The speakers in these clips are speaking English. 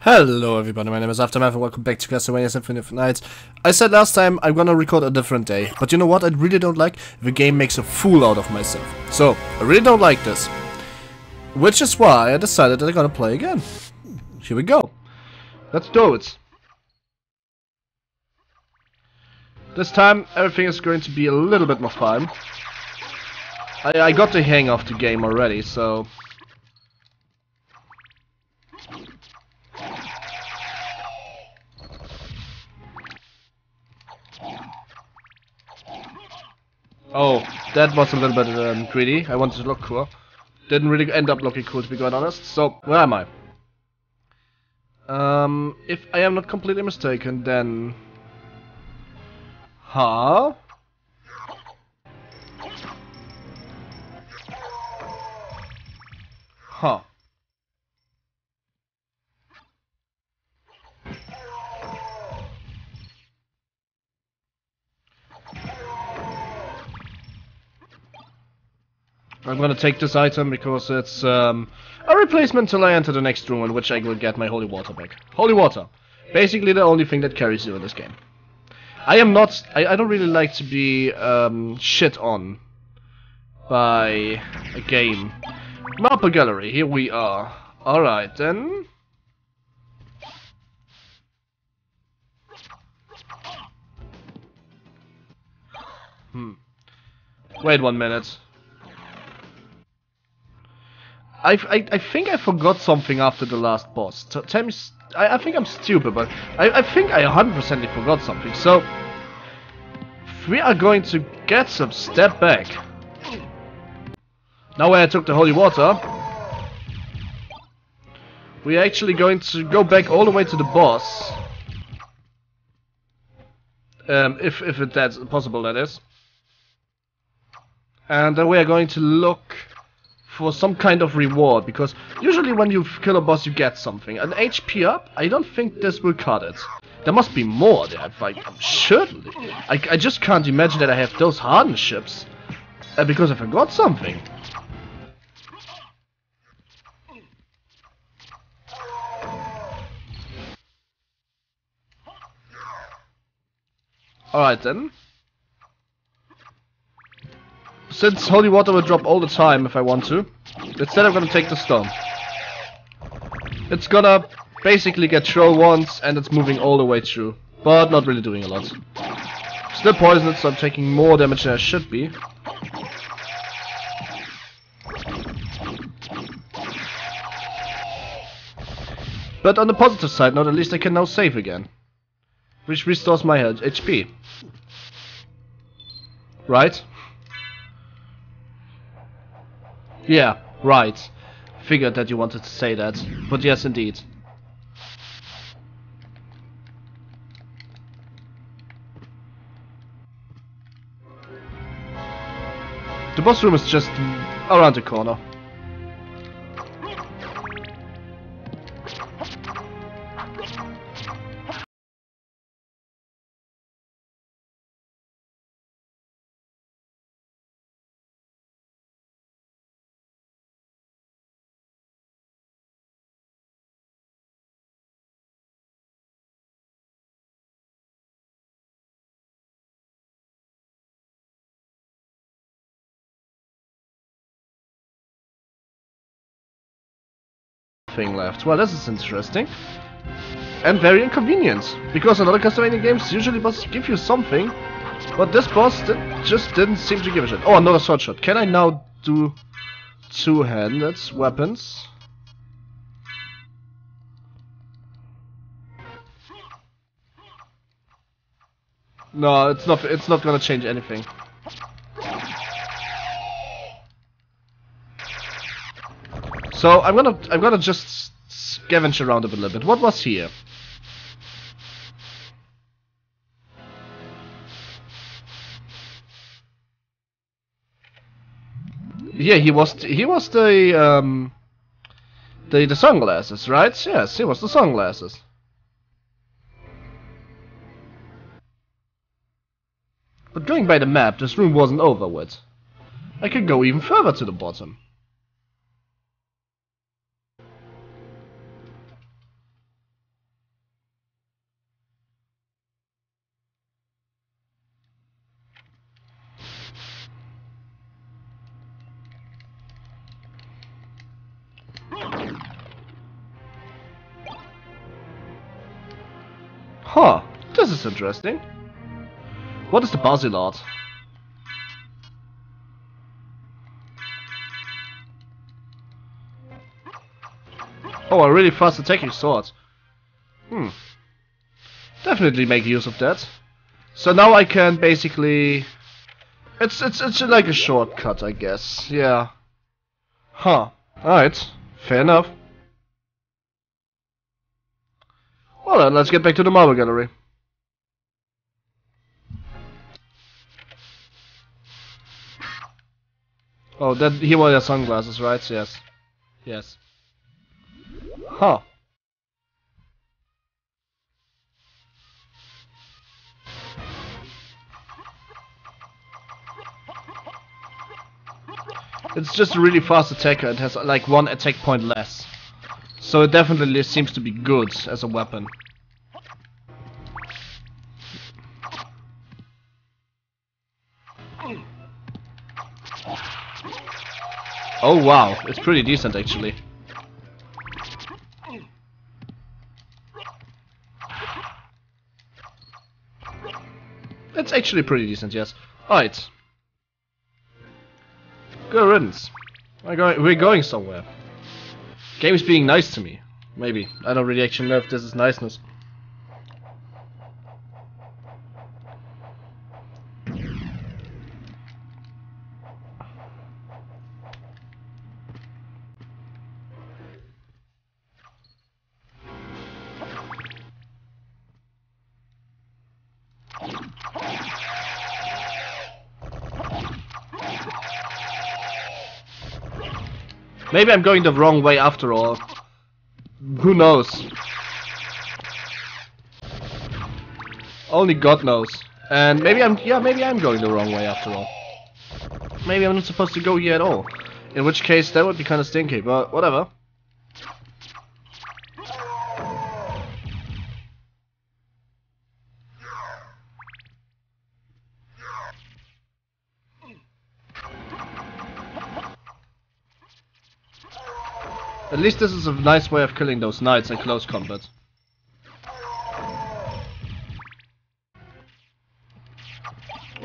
Hello everybody, my name is Aftermath and welcome back to Castlevania Symphony of the Night. I said last time I'm gonna record a different day, but you know what I really don't like? The game makes a fool out of myself. So, I really don't like this. Which is why I decided that I'm gonna play again. Here we go. Let's do it. This time everything is going to be a little bit more fun. I got the hang of the game already, so... Oh, that was a little bit greedy. I wanted to look cool. Didn't really end up looking cool, to be quite honest. So, where am I? If I am not completely mistaken, then... Huh? Huh. I'm gonna take this item because it's a replacement till I enter the next room, in which I will get my holy water back. Holy water! Basically the only thing that carries you in this game. I am not... I don't really like to be shit on by a game. Maple Gallery, here we are. Alright then... Wait 1 minute. I think I forgot something after the last boss. Tell me, I think I'm stupid, but I think I 100% forgot something. So we are going to get some step back. Now when I took the holy water, we are actually going to go back all the way to the boss. If that's possible, that is. And then we are going to look for some kind of reward, because usually when you kill a boss you get something. An HP up? I don't think this will cut it. There must be more there, like, certainly. I just can't imagine that I have those hardened ships because I forgot something. Alright then. Since holy water will drop all the time if I want to, instead I'm gonna take the stone. It's gonna basically get thrown once and it's moving all the way through, but not really doing a lot. Still poisoned, so I'm taking more damage than I should be. But on the positive side note, at least I can now save again, which restores my HP. Right? Yeah, right. Figured that you wanted to say that, but yes indeed. The boss room is just around the corner. Thing left. Well, this is interesting and very inconvenient, because in other Castlevania games usually boss give you something, but this boss just didn't seem to give a shit. Oh, another sword shot. Can I now do two-handed weapons? No, it's not gonna change anything. So I'm gonna just scavenge around a little bit. What was here? Yeah, he was the sunglasses, right? Yes, he was the sunglasses. But going by the map, this room wasn't over with. I could go even further to the bottom. Huh, this is interesting. What is the Basilard? Oh, a really fast attacking sword. Hmm. Definitely make use of that. So now I can basically... It's like a shortcut, I guess. Yeah. Huh. Alright. Fair enough. Well then, let's get back to the Marble Gallery. Oh, that he wore your sunglasses, right? Yes. Yes. Huh. It's just a really fast attacker. It has like one attack point less. So it definitely seems to be good as a weapon. Oh wow, it's pretty decent actually. It's actually pretty decent, yes. Alright. Good riddance. We're going somewhere. Game is being nice to me. Maybe. I don't really actually know if this is niceness. Maybe I'm going the wrong way after all. Who knows? Only God knows. And maybe I'm going the wrong way after all. Maybe I'm not supposed to go here at all. In which case that would be kinda stinky, but whatever. At least this is a nice way of killing those knights in close combat.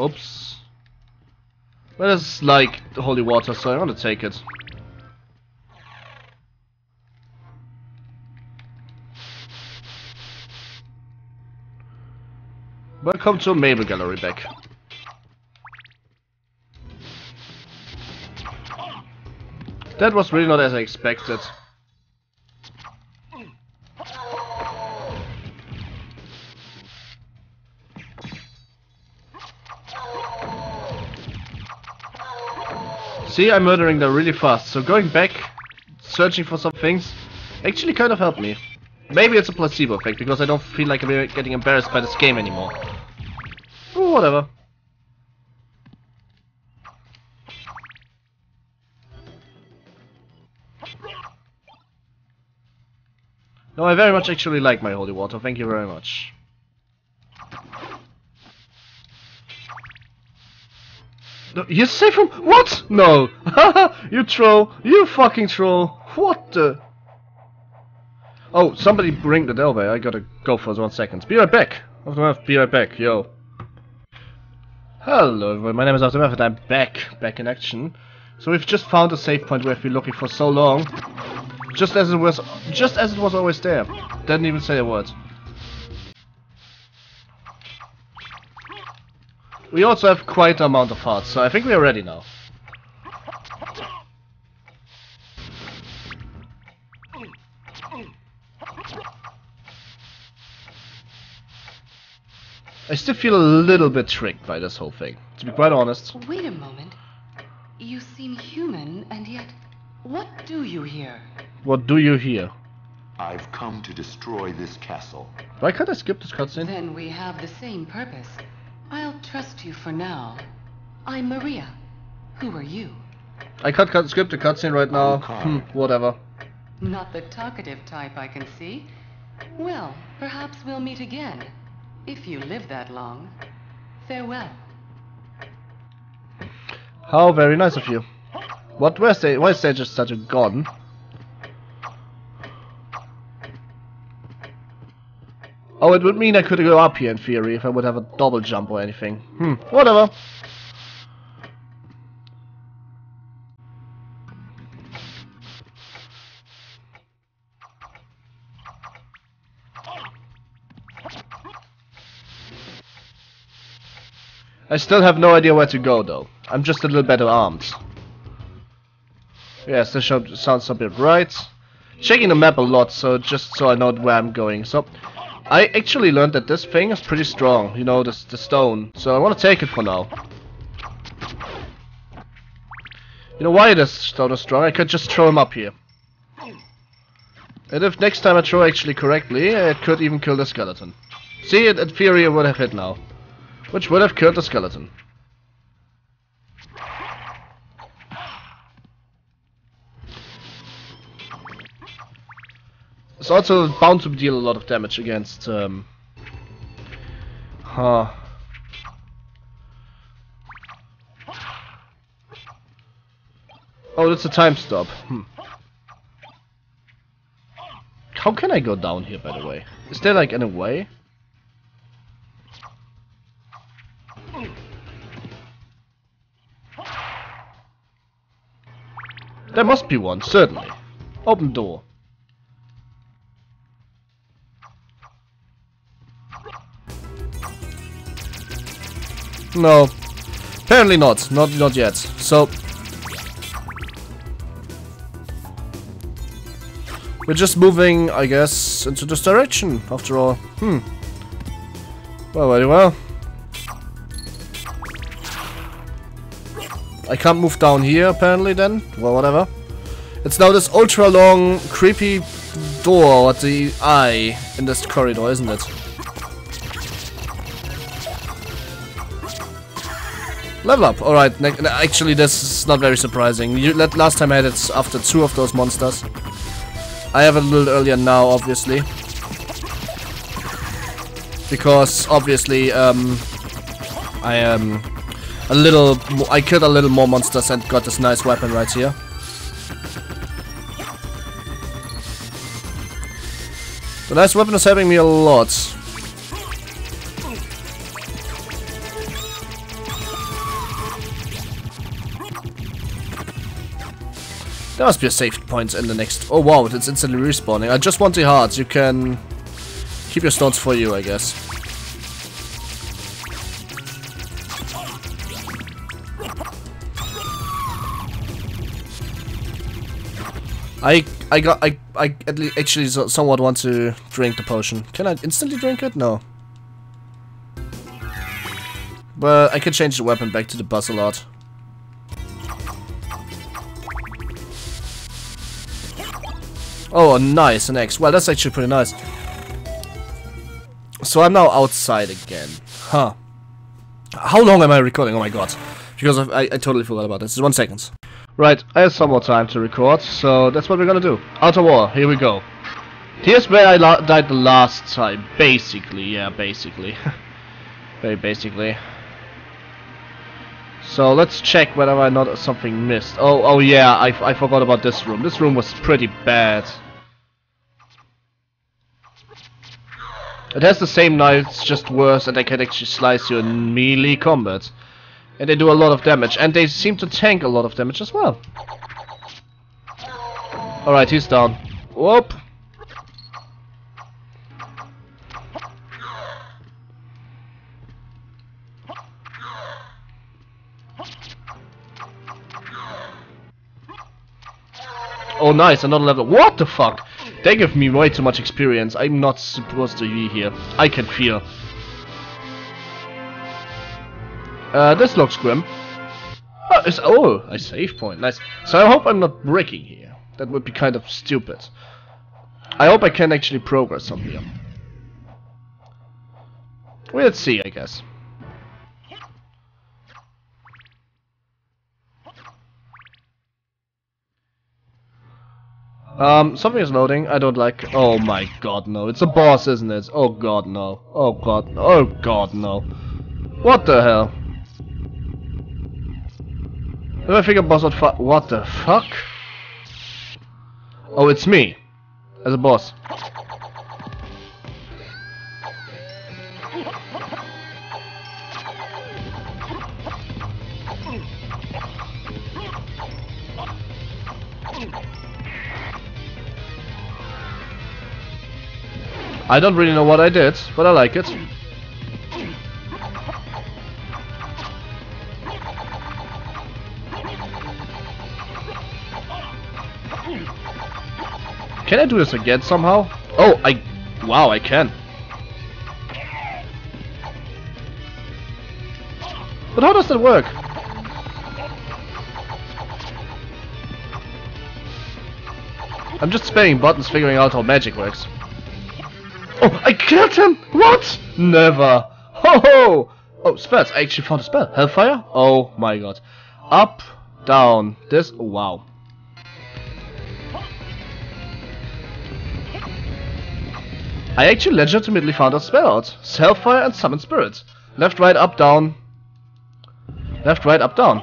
Oops. Well, it's like holy water, so I want to take it. Welcome to Maple Gallery back. That was really not as I expected. See, I'm murdering them really fast, so going back, searching for some things, actually kind of helped me. Maybe it's a placebo effect, because I don't feel like I'm getting embarrassed by this game anymore. Ooh, whatever. No, I very much actually like my holy water, thank you very much. No, you're safe from... What? No! You troll! You fucking troll! What the... Oh, somebody bring the doorbell, I gotta go for 1 second. Be right back! Aftermath, be right back, yo. Hello everyone, my name is Aftermath and I'm back in action. So we've just found a save point we've been looking for so long. Just as it was always there. Didn't even say a word. We also have quite an amount of hearts, so I think we are ready now. I still feel a little bit tricked by this whole thing, to be quite honest. Wait a moment. You seem human, and yet... What do you here? What do you hear? I've come to destroy this castle. Why can't I skip this cutscene? Then we have the same purpose. I'll trust you for now. I'm Maria. Who are you? I can't script a cutscene right now. Whatever. Not the talkative type I can see. Well, perhaps we'll meet again. If you live that long. Farewell. How very nice of you. What were they? Why is there just such a garden? Oh, it would mean I could go up here in theory if I would have a double jump or anything. Whatever. I still have no idea where to go though. I'm just a little better armed. Yes, this sounds a bit right. Checking the map a lot, so just so I know where I'm going. So I actually learned that this thing is pretty strong, you know, the stone. So I want to take it for now. You know why this stone is strong? I could just throw him up here. And if next time I throw actually correctly, it could even kill the skeleton. See, in theory it would have hit now. Which would have killed the skeleton. It's also bound to deal a lot of damage against... Oh, that's a time stop. How can I go down here, by the way? Is there like any way? There must be one, certainly. Open door. No. Apparently not. Not yet. So... we're just moving, I guess, into this direction, after all. Well, very well. I can't move down here, apparently, then. Well, whatever. It's now this ultra-long, creepy door with the eye in this corridor, isn't it? Level up. Alright, actually, this is not very surprising. Last time I had it after two of those monsters. I have it a little earlier now, obviously. Because, obviously, I am... I killed a little more monsters and got this nice weapon right here. The nice weapon is helping me a lot. There must be a save point in the next... Oh wow, it's instantly respawning. I just want the hearts. You can keep your stones for you, I guess. I at least actually somewhat want to drink the potion. Can I instantly drink it? No. But I can change the weapon back to the Basilard. Oh, nice, an axe. Well, that's actually pretty nice. So I'm now outside again. Huh. How long am I recording? Oh my god. Because I totally forgot about this. It's 1 second. Right, I have some more time to record, so that's what we're gonna do. Outer Wall, here we go. Here's where I died the last time, basically, yeah, basically. Very basically. So let's check whether or not something missed. Oh yeah, I forgot about this room. This room was pretty bad. It has the same knives, just worse, and they can actually slice you in melee combat. And they do a lot of damage, and they seem to tank a lot of damage as well. Alright, he's down. Whoop! Oh nice, another level. What the fuck? They give me way too much experience. I'm not supposed to be here. I can feel. This looks grim. Oh, a save point, nice. So I hope I'm not breaking here. That would be kind of stupid. I hope I can actually progress on here. We'll see, I guess. Something is loading. I don't like. Oh my god, no. It's a boss, isn't it? Oh god, no. Oh god, no. Oh god, no. What the hell? Did I figure boss out what the fuck? Oh, it's me. As a boss. I don't really know what I did, but I like it. Can I do this again somehow? Oh, wow, I can. But how does that work? I'm just spamming buttons figuring out how magic works. Oh, I killed him! What? Never! Ho ho! Oh, spells. I actually found a spell. Hellfire? Oh my god. Up, down, this. Wow. I actually legitimately found a spell out. Hellfire and summon spirits. Left, right, up, down. Left, right, up, down.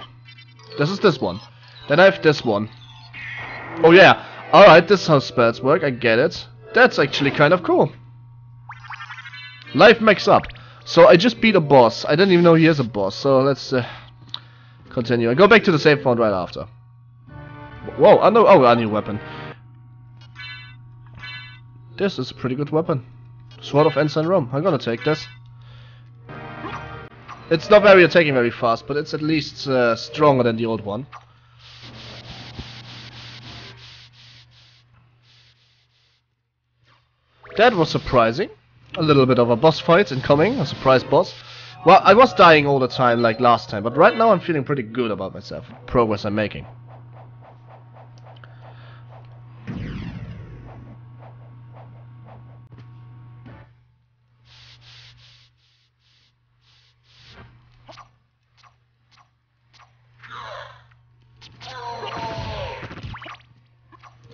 This is this one. Then I have this one. Oh yeah. Alright, this is how spells work. I get it. That's actually kind of cool. Life max up. So I just beat a boss. I didn't even know he is a boss. So let's continue. I go back to the save point right after. Whoa! I know. Oh, a new weapon. This is a pretty good weapon. Sword of Ensign Rome. I'm gonna take this. It's not very attacking very fast, but it's at least stronger than the old one. That was surprising. A little bit of a boss fight incoming, a surprise boss. Well, I was dying all the time like last time, but right now I'm feeling pretty good about myself. Progress I'm making.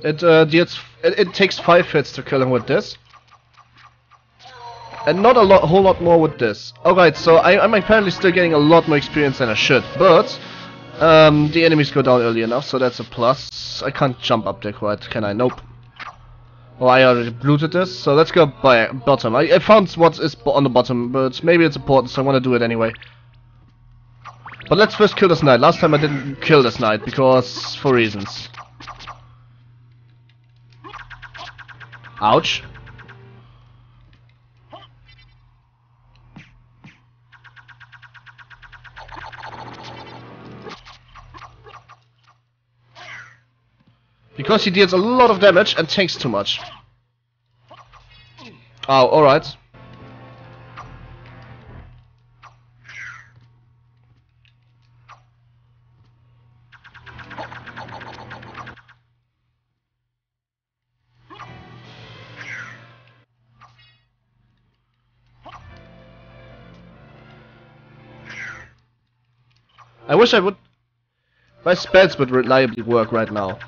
It takes 5 hits to kill him with this. And not a whole lot more with this. Alright, so I'm apparently still getting a lot more experience than I should, but the enemies go down early enough, so that's a plus. I can't jump up there quite, can I? Nope. Oh, I already looted this, so let's go by bottom. I found what is on the bottom, but maybe it's important, so I want to do it anyway. But let's first kill this knight. Last time I didn't kill this knight, because... for reasons. Ouch. Because he deals a lot of damage and takes too much. Oh, alright. I wish I would... my spells would reliably work right now.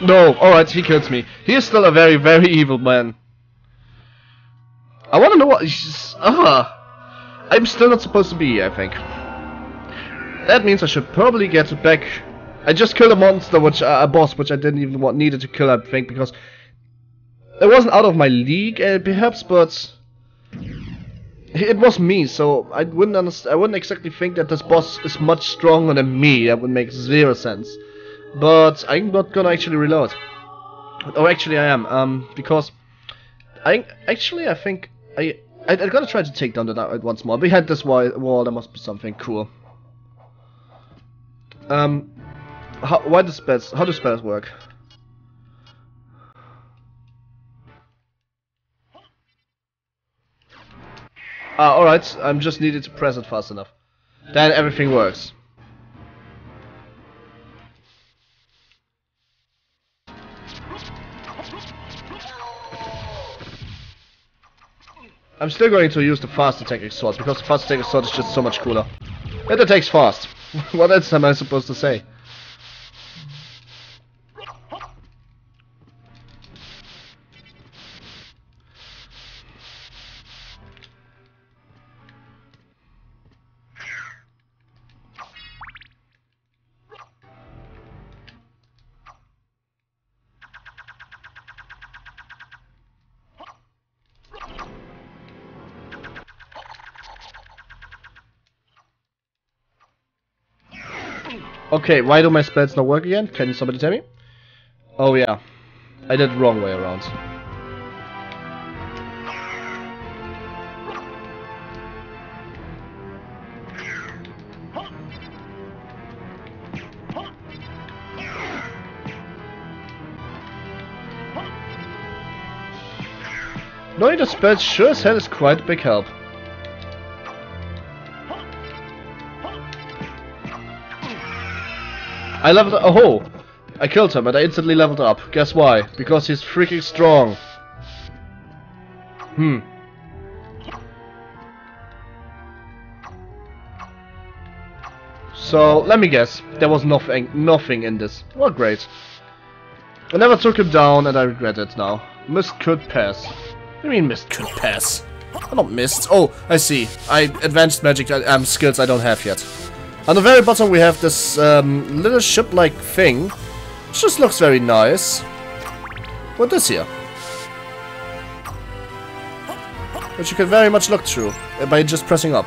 No, alright, he kills me. He is still a very, very evil man. I wanna know what... I'm still not supposed to be here, I think. That means I should probably get back... I just killed a monster, which a boss, which I didn't even needed to kill, I think, because... it wasn't out of my league, perhaps, but... it was me, so I wouldn't exactly think that this boss is much stronger than me. That would make zero sense. But I'm not gonna actually reload. Oh, actually I am, because... I gotta try to take down the knight once more. Behind this wall there must be something cool. How do spells work? Ah, alright, I'm just needed to press it fast enough. Then everything works. I'm still going to use the fast attacking sword, because the fast attacking sword is just so much cooler. It attacks fast. What else am I supposed to say? Okay, why do my spells not work again? Can somebody tell me? Oh yeah, I did the wrong way around. Knowing the spells sure as hell is quite a big help. I leveled up. Oh, I killed him and I instantly leveled up. Guess why? Because he's freaking strong. So let me guess. There was nothing in this. Well, great. I never took him down, and I regret it now. Missed could pass. What do you mean missed could pass? I not missed. Oh, I see. I advanced magic skills I don't have yet. On the very bottom we have this little ship-like thing, which just looks very nice. What is here? Which you can very much look through by just pressing up.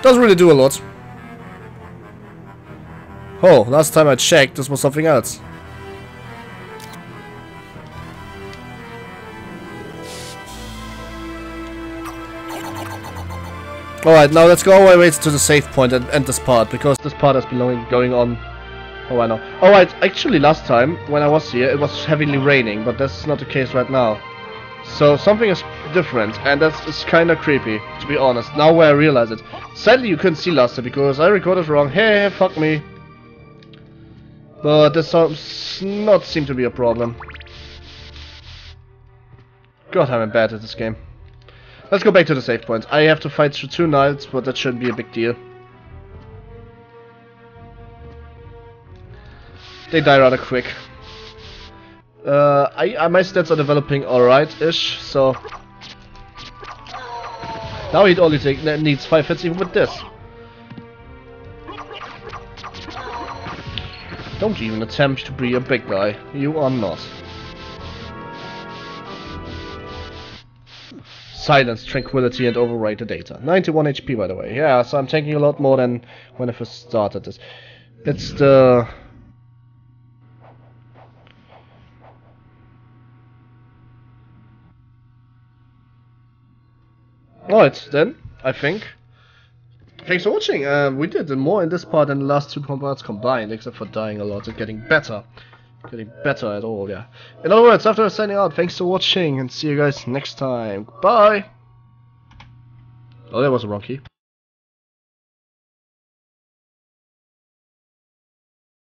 Doesn't really do a lot. Oh, last time I checked this was something else. Alright, now let's go all the way to the save point and end this part, because this part has been going on. Oh, I know. Alright, actually last time, when I was here, it was heavily raining, but that's not the case right now. So something is different, and that's kinda creepy, to be honest, now where I realize it. Sadly you couldn't see last time, because I recorded wrong. Hey, fuck me. But this does not seem to be a problem. God, I'm bad at this game. Let's go back to the save point. I have to fight through two knights, but that shouldn't be a big deal. They die rather quick. My stats are developing alright-ish, so... Now he only needs 5 hits even with this. Don't even attempt to be a big guy. You are not. Silence, tranquility, and overwrite the data. 91 HP, by the way. Yeah, so I'm tanking a lot more than when I first started this. It's the... Alright, then, I think. Thanks for watching. We did more in this part than the last two parts combined, except for dying a lot and getting better. Getting better at all, yeah. In other words, after signing out, thanks for watching and see you guys next time. Bye! Oh, that was a wrong key.